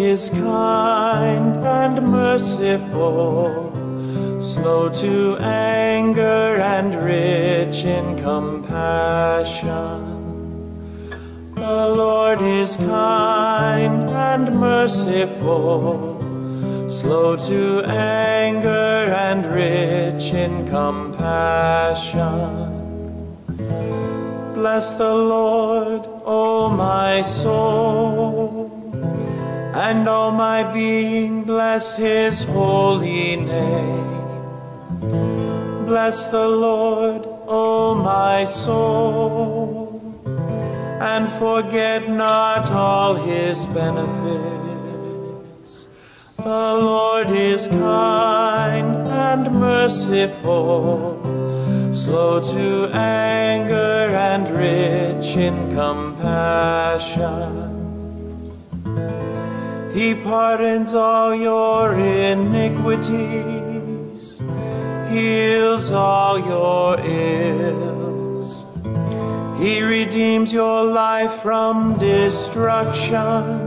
is kind and merciful, slow to anger and rich in compassion. The Lord is kind and merciful, slow to anger and rich in compassion. Bless the Lord, O my soul, and all my being bless his holy name. Bless the Lord, O my soul, and forget not all his benefits. The Lord is kind and merciful, slow to anger and rich in compassion. He pardons all your iniquities, heals all your ills. He redeems your life from destruction,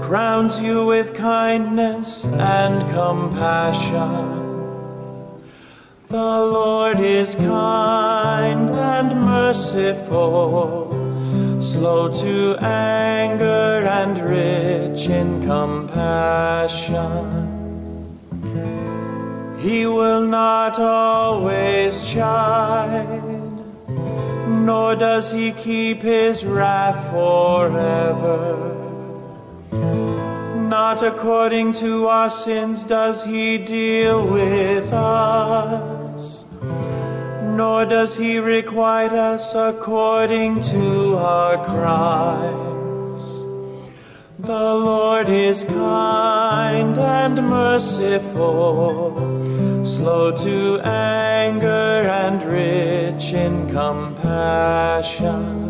crowns you with kindness and compassion. The Lord is kind and merciful, slow to anger and rich in compassion. He will not always chide, nor does he keep his wrath forever. Not according to our sins does he deal with us, nor does he requite us according to our crimes. The Lord is kind and merciful, slow to anger and rich in compassion.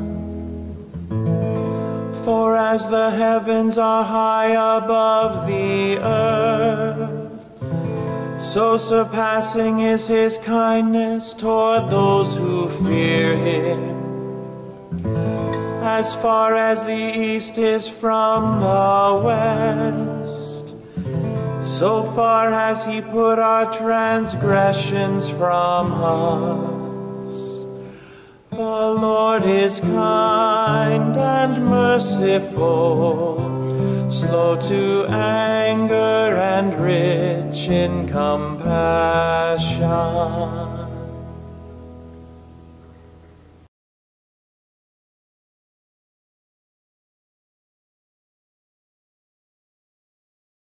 For as the heavens are high above the earth, so surpassing is his kindness toward those who fear him. As far as the east is from the west, so far has he put our transgressions from us. The Lord is kind and merciful, slow to anger and rich in compassion.